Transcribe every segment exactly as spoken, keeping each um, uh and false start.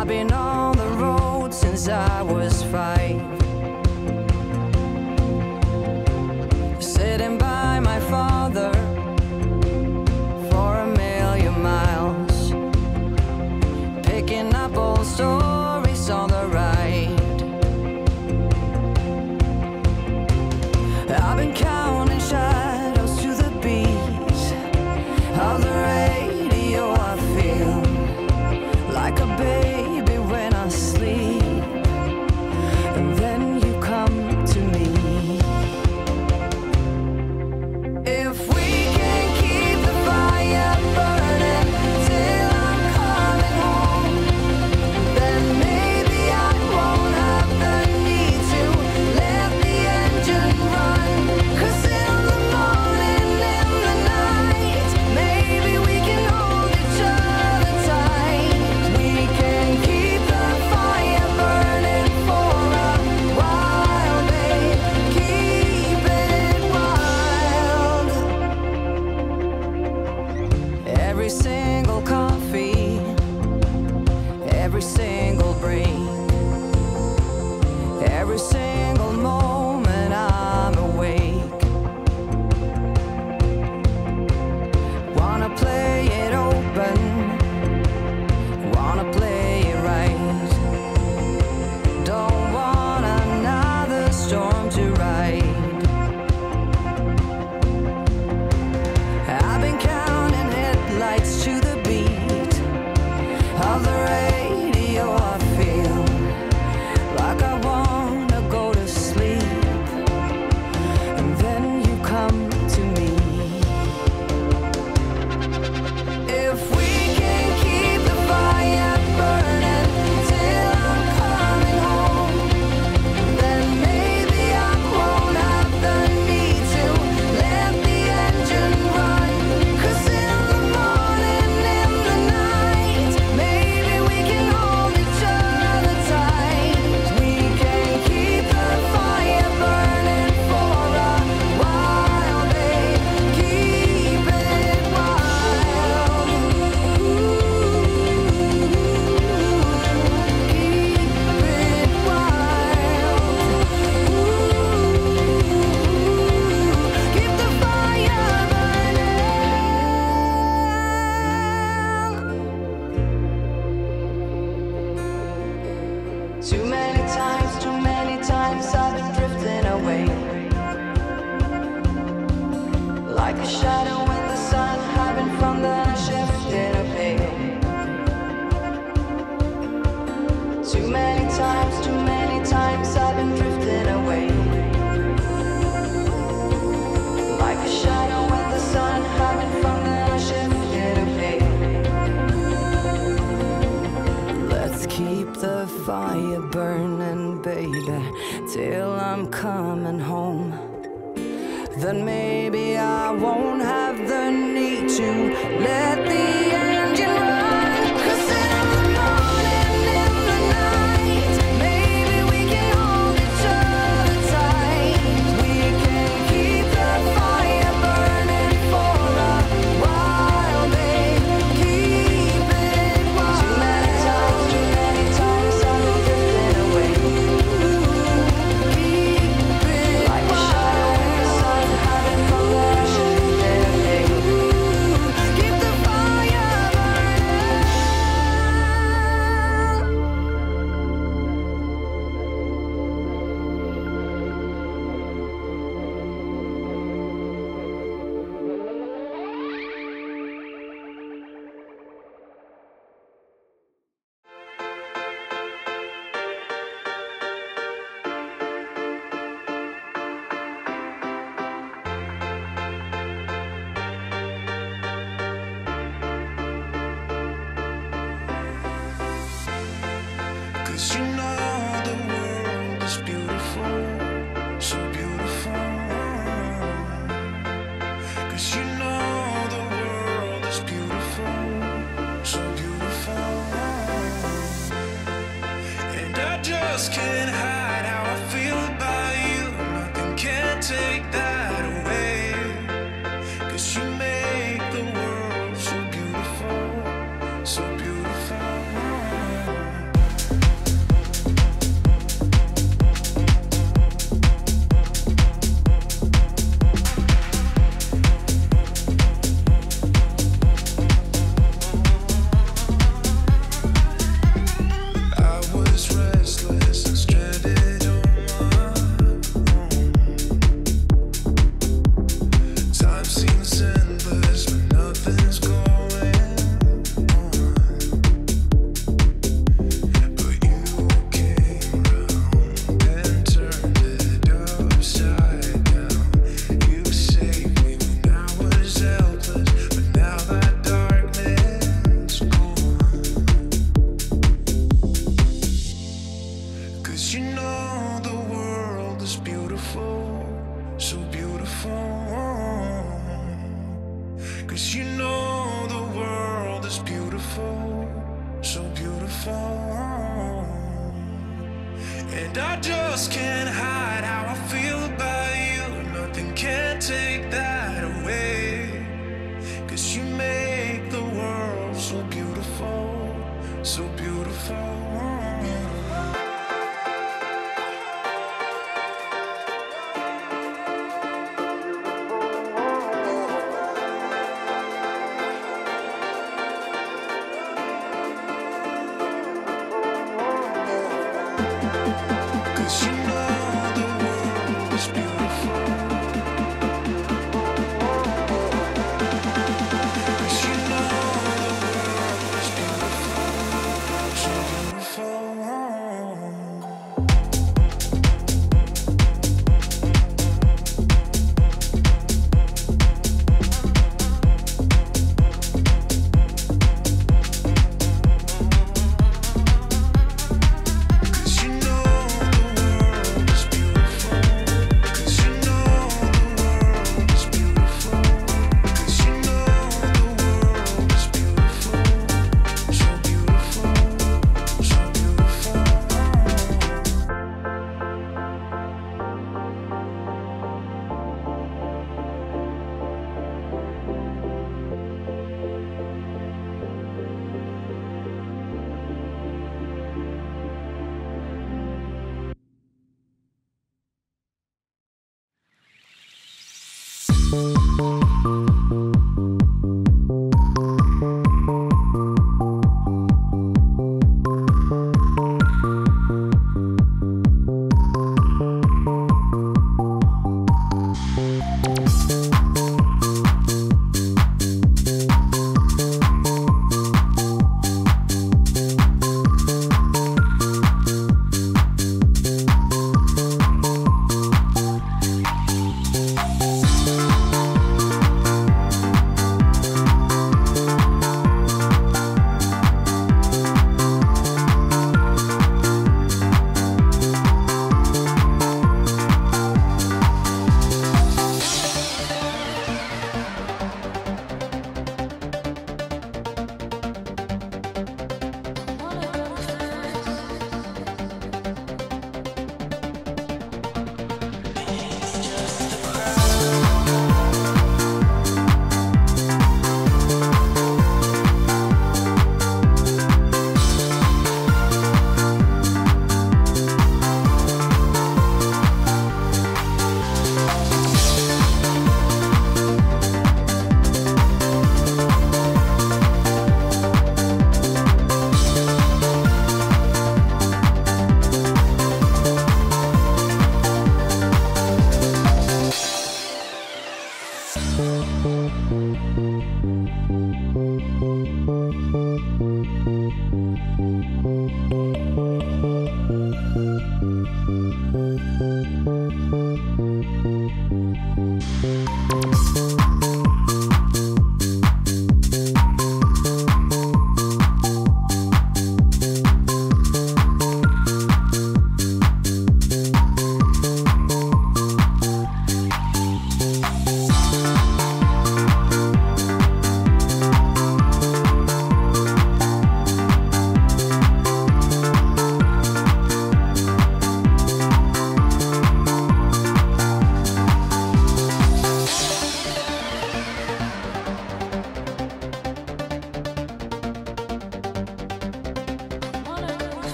I've been on the road since I was five, sitting by my father for a million miles, picking up old stories on the ride. I've been counting shadows to the beat of the radio. I feel like a baby when I sleep, and then you come to me. If we fire burning, baby, till I'm coming home. Then maybe I won't have the need to let the engine run. 'Cause in the morning, in the night, maybe we can hold each other tight. We can keep the fire burning for a while, baby. Keep it wild. Too many times, too many times. So beautiful. phone, and I just can't hide how I feel about you. Nothing can take that away, 'cause you make the world so beautiful, so beautiful.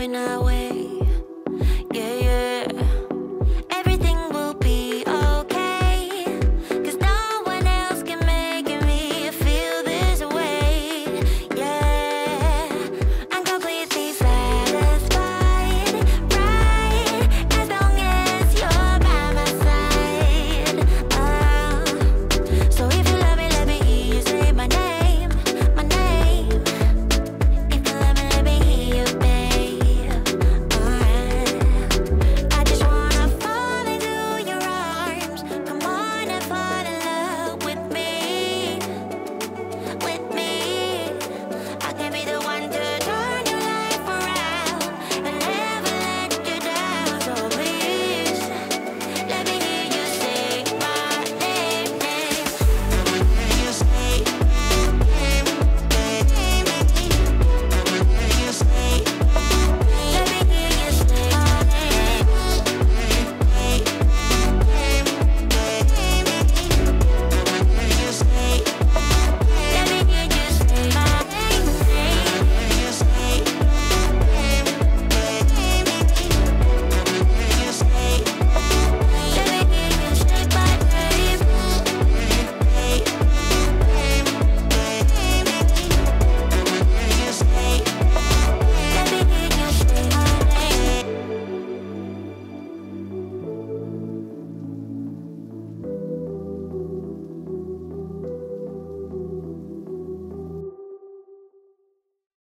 coming our way.